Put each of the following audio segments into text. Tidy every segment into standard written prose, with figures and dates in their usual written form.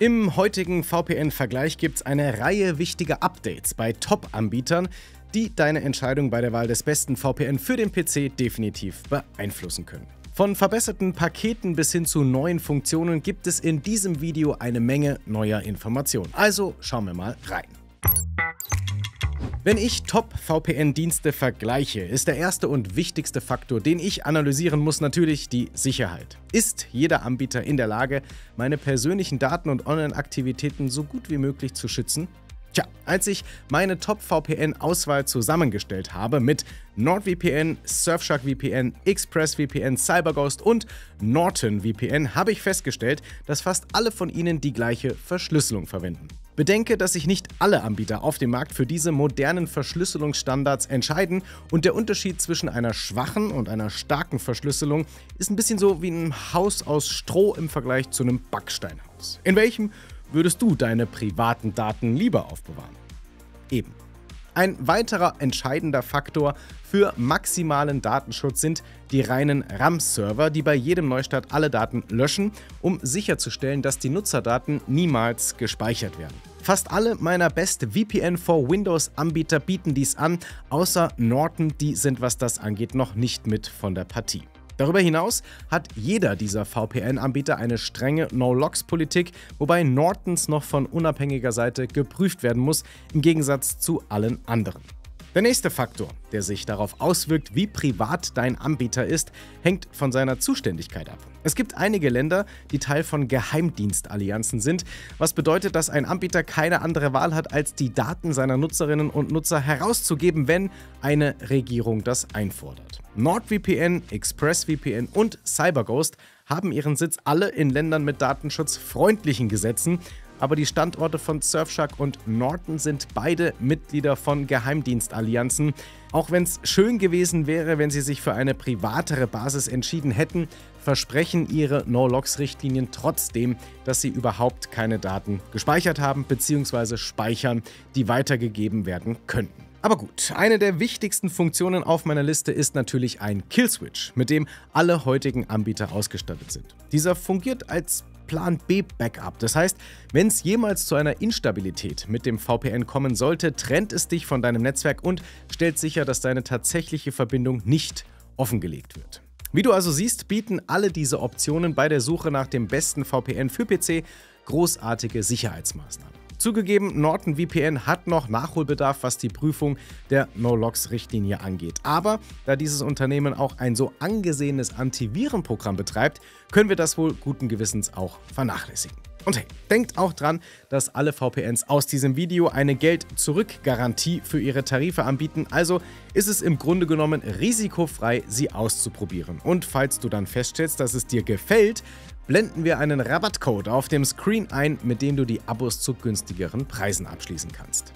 Im heutigen VPN-Vergleich gibt es eine Reihe wichtiger Updates bei Top-Anbietern, die deine Entscheidung bei der Wahl des besten VPN für den PC definitiv beeinflussen können. Von verbesserten Paketen bis hin zu neuen Funktionen gibt es in diesem Video eine Menge neuer Informationen. Also schauen wir mal rein. Wenn ich Top-VPN-Dienste vergleiche, ist der erste und wichtigste Faktor, den ich analysieren muss, natürlich die Sicherheit. Ist jeder Anbieter in der Lage, meine persönlichen Daten und Online-Aktivitäten so gut wie möglich zu schützen? Tja, als ich meine Top-VPN-Auswahl zusammengestellt habe mit NordVPN, Surfshark VPN, ExpressVPN, CyberGhost und Norton VPN, habe ich festgestellt, dass fast alle von ihnen die gleiche Verschlüsselung verwenden. Bedenke, dass sich nicht alle Anbieter auf dem Markt für diese modernen Verschlüsselungsstandards entscheiden und der Unterschied zwischen einer schwachen und einer starken Verschlüsselung ist ein bisschen so wie ein Haus aus Stroh im Vergleich zu einem Backsteinhaus. In welchem würdest du deine privaten Daten lieber aufbewahren? Eben. Ein weiterer entscheidender Faktor für maximalen Datenschutz sind die reinen RAM-Server, die bei jedem Neustart alle Daten löschen, um sicherzustellen, dass die Nutzerdaten niemals gespeichert werden. Fast alle meiner Best VPN for Windows-Anbieter bieten dies an, außer Norton, die sind, was das angeht, noch nicht mit von der Partie. Darüber hinaus hat jeder dieser VPN-Anbieter eine strenge No-Logs-Politik, wobei Nortons noch von unabhängiger Seite geprüft werden muss, im Gegensatz zu allen anderen. Der nächste Faktor, der sich darauf auswirkt, wie privat dein Anbieter ist, hängt von seiner Zuständigkeit ab. Es gibt einige Länder, die Teil von Geheimdienstallianzen sind, was bedeutet, dass ein Anbieter keine andere Wahl hat, als die Daten seiner Nutzerinnen und Nutzer herauszugeben, wenn eine Regierung das einfordert. NordVPN, ExpressVPN und CyberGhost haben ihren Sitz alle in Ländern mit datenschutzfreundlichen Gesetzen, aber die Standorte von Surfshark und Norton sind beide Mitglieder von Geheimdienstallianzen. Auch wenn es schön gewesen wäre, wenn sie sich für eine privatere Basis entschieden hätten, versprechen ihre No-Logs-Richtlinien trotzdem, dass sie überhaupt keine Daten gespeichert haben bzw. speichern, die weitergegeben werden könnten. Aber gut, eine der wichtigsten Funktionen auf meiner Liste ist natürlich ein Killswitch, mit dem alle heutigen Anbieter ausgestattet sind. Dieser fungiert als Plan B Backup, das heißt, wenn es jemals zu einer Instabilität mit dem VPN kommen sollte, trennt es dich von deinem Netzwerk und stellt sicher, dass deine tatsächliche Verbindung nicht offengelegt wird. Wie du also siehst, bieten alle diese Optionen bei der Suche nach dem besten VPN für PC großartige Sicherheitsmaßnahmen. Zugegeben, Norton VPN hat noch Nachholbedarf, was die Prüfung der No-Logs-Richtlinie angeht. Aber da dieses Unternehmen auch ein so angesehenes Antivirenprogramm betreibt, können wir das wohl guten Gewissens auch vernachlässigen. Und hey, denkt auch dran, dass alle VPNs aus diesem Video eine Geld-Zurück-Garantie für ihre Tarife anbieten, also ist es im Grunde genommen risikofrei, sie auszuprobieren. Und falls du dann feststellst, dass es dir gefällt, blenden wir einen Rabattcode auf dem Screen ein, mit dem du die Abos zu günstigeren Preisen abschließen kannst.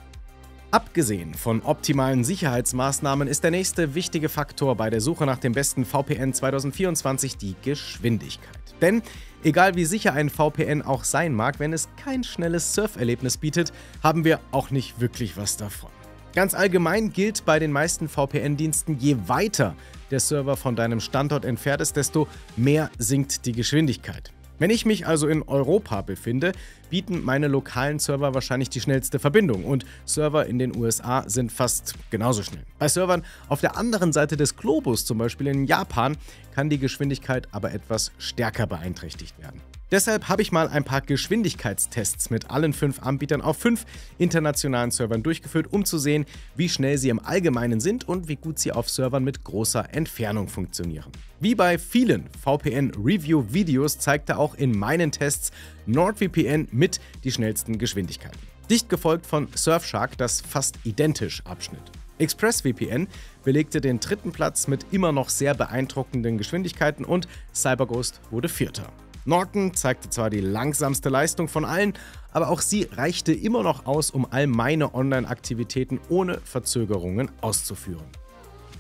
Abgesehen von optimalen Sicherheitsmaßnahmen ist der nächste wichtige Faktor bei der Suche nach dem besten VPN 2024 die Geschwindigkeit. Denn egal wie sicher ein VPN auch sein mag, wenn es kein schnelles Surferlebnis bietet, haben wir auch nicht wirklich was davon. Ganz allgemein gilt bei den meisten VPN-Diensten, je weiter der Server von deinem Standort entfernt ist, desto mehr sinkt die Geschwindigkeit. Wenn ich mich also in Europa befinde, bieten meine lokalen Server wahrscheinlich die schnellste Verbindung und Server in den USA sind fast genauso schnell. Bei Servern auf der anderen Seite des Globus, zum Beispiel in Japan, kann die Geschwindigkeit aber etwas stärker beeinträchtigt werden. Deshalb habe ich mal ein paar Geschwindigkeitstests mit allen 5 Anbietern auf 5 internationalen Servern durchgeführt, um zu sehen, wie schnell sie im Allgemeinen sind und wie gut sie auf Servern mit großer Entfernung funktionieren. Wie bei vielen VPN-Review-Videos zeigte auch in meinen Tests NordVPN mit die schnellsten Geschwindigkeiten. Dicht gefolgt von Surfshark, das fast identisch abschnitt. ExpressVPN belegte den 3. Platz mit immer noch sehr beeindruckenden Geschwindigkeiten und CyberGhost wurde 4. Norton zeigte zwar die langsamste Leistung von allen, aber auch sie reichte immer noch aus, um all meine Online-Aktivitäten ohne Verzögerungen auszuführen.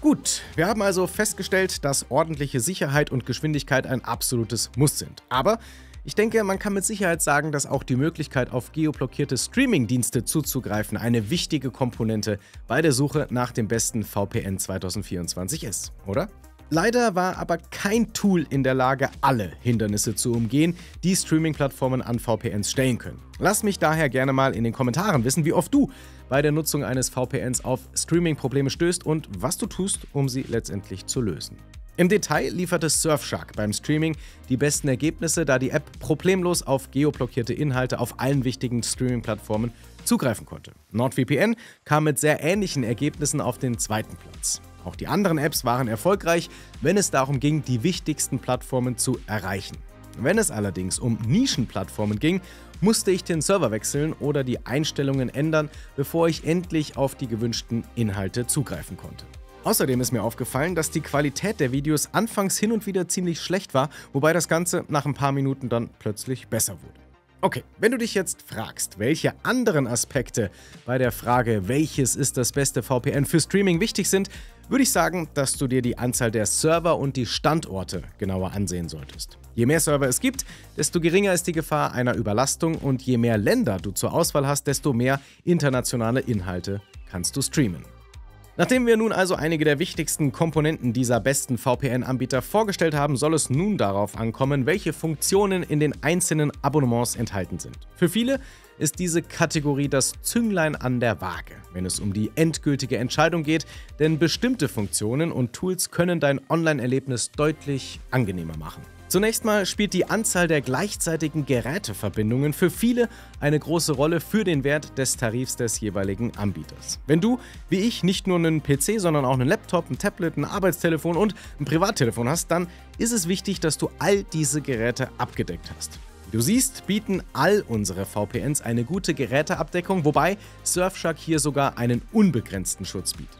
Gut, wir haben also festgestellt, dass ordentliche Sicherheit und Geschwindigkeit ein absolutes Muss sind. Aber ich denke, man kann mit Sicherheit sagen, dass auch die Möglichkeit, auf geoblockierte Streaming-Dienste zuzugreifen, eine wichtige Komponente bei der Suche nach dem besten VPN 2024 ist, oder? Leider war aber kein Tool in der Lage, alle Hindernisse zu umgehen, die Streaming-Plattformen an VPNs stellen können. Lass mich daher gerne mal in den Kommentaren wissen, wie oft du bei der Nutzung eines VPNs auf Streaming-Probleme stößt und was du tust, um sie letztendlich zu lösen. Im Detail lieferte Surfshark beim Streaming die besten Ergebnisse, da die App problemlos auf geoblockierte Inhalte auf allen wichtigen Streaming-Plattformen zugreifen konnte. NordVPN kam mit sehr ähnlichen Ergebnissen auf den zweiten Platz. Auch die anderen Apps waren erfolgreich, wenn es darum ging, die wichtigsten Plattformen zu erreichen. Wenn es allerdings um Nischenplattformen ging, musste ich den Server wechseln oder die Einstellungen ändern, bevor ich endlich auf die gewünschten Inhalte zugreifen konnte. Außerdem ist mir aufgefallen, dass die Qualität der Videos anfangs hin und wieder ziemlich schlecht war, wobei das Ganze nach ein paar Minuten dann plötzlich besser wurde. Okay, wenn du dich jetzt fragst, welche anderen Aspekte bei der Frage, welches ist das beste VPN für Streaming wichtig sind, würde ich sagen, dass du dir die Anzahl der Server und die Standorte genauer ansehen solltest. Je mehr Server es gibt, desto geringer ist die Gefahr einer Überlastung und je mehr Länder du zur Auswahl hast, desto mehr internationale Inhalte kannst du streamen. Nachdem wir nun also einige der wichtigsten Komponenten dieser besten VPN-Anbieter vorgestellt haben, soll es nun darauf ankommen, welche Funktionen in den einzelnen Abonnements enthalten sind. Für viele ist diese Kategorie das Zünglein an der Waage, wenn es um die endgültige Entscheidung geht, denn bestimmte Funktionen und Tools können dein Online-Erlebnis deutlich angenehmer machen. Zunächst mal spielt die Anzahl der gleichzeitigen Geräteverbindungen für viele eine große Rolle für den Wert des Tarifs des jeweiligen Anbieters. Wenn du, wie ich, nicht nur einen PC, sondern auch einen Laptop, ein Tablet, ein Arbeitstelefon und ein Privattelefon hast, dann ist es wichtig, dass du all diese Geräte abgedeckt hast. Wie du siehst, bieten all unsere VPNs eine gute Geräteabdeckung, wobei Surfshark hier sogar einen unbegrenzten Schutz bietet.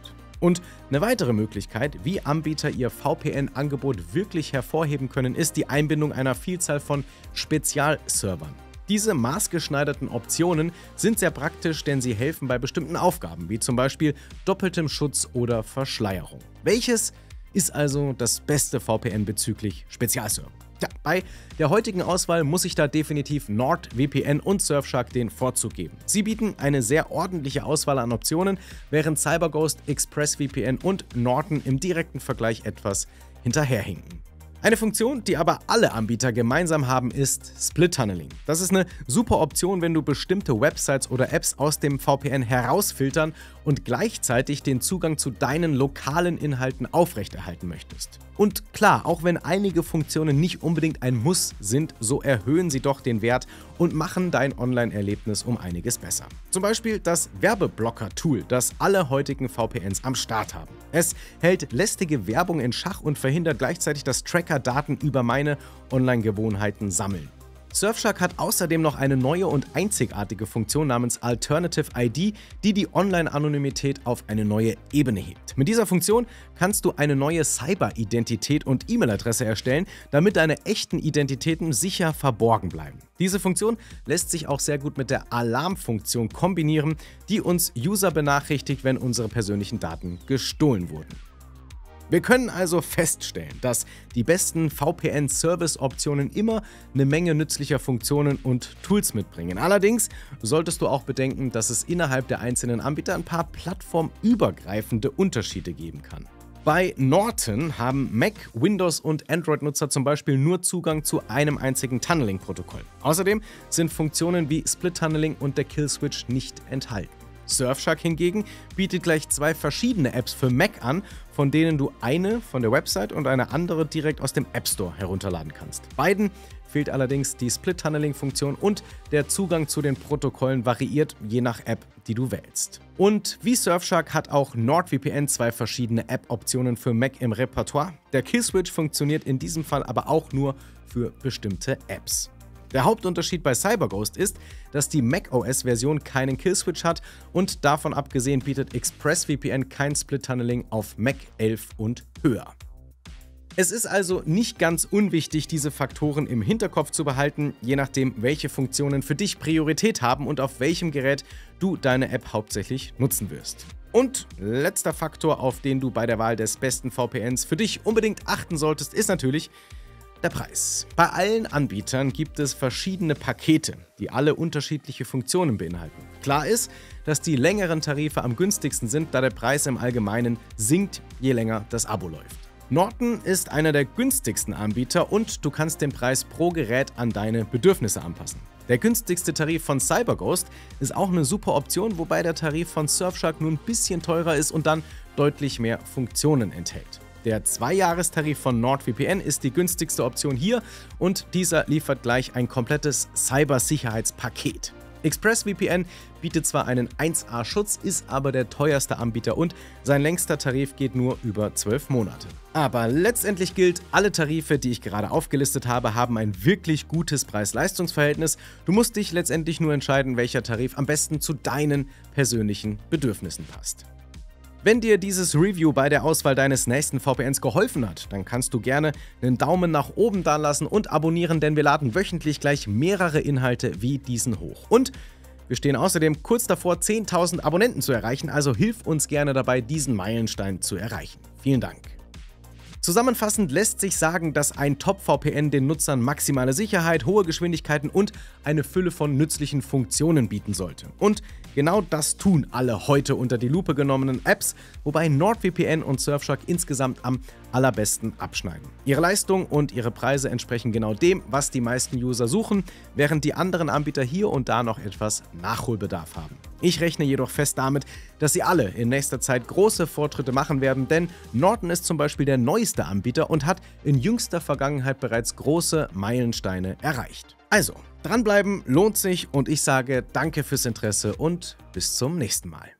Und eine weitere Möglichkeit, wie Anbieter ihr VPN-Angebot wirklich hervorheben können, ist die Einbindung einer Vielzahl von Spezialservern. Diese maßgeschneiderten Optionen sind sehr praktisch, denn sie helfen bei bestimmten Aufgaben, wie zum Beispiel doppeltem Schutz oder Verschleierung. Welches ist also das beste VPN bezüglich Spezialserver? Ja, bei der heutigen Auswahl muss ich da definitiv NordVPN und Surfshark den Vorzug geben. Sie bieten eine sehr ordentliche Auswahl an Optionen, während CyberGhost, ExpressVPN und Norton im direkten Vergleich etwas hinterherhinken. Eine Funktion, die aber alle Anbieter gemeinsam haben, ist Split-Tunneling. Das ist eine super Option, wenn du bestimmte Websites oder Apps aus dem VPN herausfiltern und gleichzeitig den Zugang zu deinen lokalen Inhalten aufrechterhalten möchtest. Und klar, auch wenn einige Funktionen nicht unbedingt ein Muss sind, so erhöhen sie doch den Wert und machen dein Online-Erlebnis um einiges besser. Zum Beispiel das Werbeblocker-Tool, das alle heutigen VPNs am Start haben. Es hält lästige Werbung in Schach und verhindert gleichzeitig, dass Tracker-Daten über meine Online-Gewohnheiten sammeln. Surfshark hat außerdem noch eine neue und einzigartige Funktion namens Alternative ID, die die Online-Anonymität auf eine neue Ebene hebt. Mit dieser Funktion kannst du eine neue Cyber-Identität und E-Mail-Adresse erstellen, damit deine echten Identitäten sicher verborgen bleiben. Diese Funktion lässt sich auch sehr gut mit der Alarmfunktion kombinieren, die uns User benachrichtigt, wenn unsere persönlichen Daten gestohlen wurden. Wir können also feststellen, dass die besten VPN-Service-Optionen immer eine Menge nützlicher Funktionen und Tools mitbringen. Allerdings solltest du auch bedenken, dass es innerhalb der einzelnen Anbieter ein paar plattformübergreifende Unterschiede geben kann. Bei Norton haben Mac, Windows und Android-Nutzer zum Beispiel nur Zugang zu einem einzigen Tunneling-Protokoll. Außerdem sind Funktionen wie Split-Tunneling und der Kill-Switch nicht enthalten. Surfshark hingegen bietet gleich zwei verschiedene Apps für Mac an, von denen du eine von der Website und eine andere direkt aus dem App Store herunterladen kannst. Beiden fehlt allerdings die Split-Tunneling-Funktion und der Zugang zu den Protokollen variiert je nach App, die du wählst. Und wie Surfshark hat auch NordVPN zwei verschiedene App-Optionen für Mac im Repertoire. Der Killswitch funktioniert in diesem Fall aber auch nur für bestimmte Apps. Der Hauptunterschied bei CyberGhost ist, dass die macOS-Version keinen Killswitch hat und davon abgesehen bietet ExpressVPN kein Split-Tunneling auf Mac 11 und höher. Es ist also nicht ganz unwichtig, diese Faktoren im Hinterkopf zu behalten, je nachdem, welche Funktionen für dich Priorität haben und auf welchem Gerät du deine App hauptsächlich nutzen wirst. Und letzter Faktor, auf den du bei der Wahl des besten VPNs für dich unbedingt achten solltest, ist natürlich der Preis. Bei allen Anbietern gibt es verschiedene Pakete, die alle unterschiedliche Funktionen beinhalten. Klar ist, dass die längeren Tarife am günstigsten sind, da der Preis im Allgemeinen sinkt, je länger das Abo läuft. Norton ist einer der günstigsten Anbieter und du kannst den Preis pro Gerät an deine Bedürfnisse anpassen. Der günstigste Tarif von CyberGhost ist auch eine super Option, wobei der Tarif von Surfshark nur ein bisschen teurer ist und dann deutlich mehr Funktionen enthält. Der 2-Jahres-Tarif von NordVPN ist die günstigste Option hier und dieser liefert gleich ein komplettes Cybersicherheitspaket. ExpressVPN bietet zwar einen 1A-Schutz, ist aber der teuerste Anbieter und sein längster Tarif geht nur über 12 Monate. Aber letztendlich gilt, alle Tarife, die ich gerade aufgelistet habe, haben ein wirklich gutes Preis-Leistungs-Verhältnis. Du musst dich letztendlich nur entscheiden, welcher Tarif am besten zu deinen persönlichen Bedürfnissen passt. Wenn dir dieses Review bei der Auswahl deines nächsten VPNs geholfen hat, dann kannst du gerne einen Daumen nach oben dalassen und abonnieren, denn wir laden wöchentlich gleich mehrere Inhalte wie diesen hoch. Und wir stehen außerdem kurz davor, 10.000 Abonnenten zu erreichen, also hilf uns gerne dabei, diesen Meilenstein zu erreichen. Vielen Dank. Zusammenfassend lässt sich sagen, dass ein Top-VPN den Nutzern maximale Sicherheit, hohe Geschwindigkeiten und eine Fülle von nützlichen Funktionen bieten sollte. Und genau das tun alle heute unter die Lupe genommenen Apps, wobei NordVPN und Surfshark insgesamt am allerbesten abschneiden. Ihre Leistung und ihre Preise entsprechen genau dem, was die meisten User suchen, während die anderen Anbieter hier und da noch etwas Nachholbedarf haben. Ich rechne jedoch fest damit, dass sie alle in nächster Zeit große Fortschritte machen werden, denn Norton ist zum Beispiel der neueste Anbieter und hat in jüngster Vergangenheit bereits große Meilensteine erreicht. Also, dranbleiben lohnt sich und ich sage danke fürs Interesse und bis zum nächsten Mal.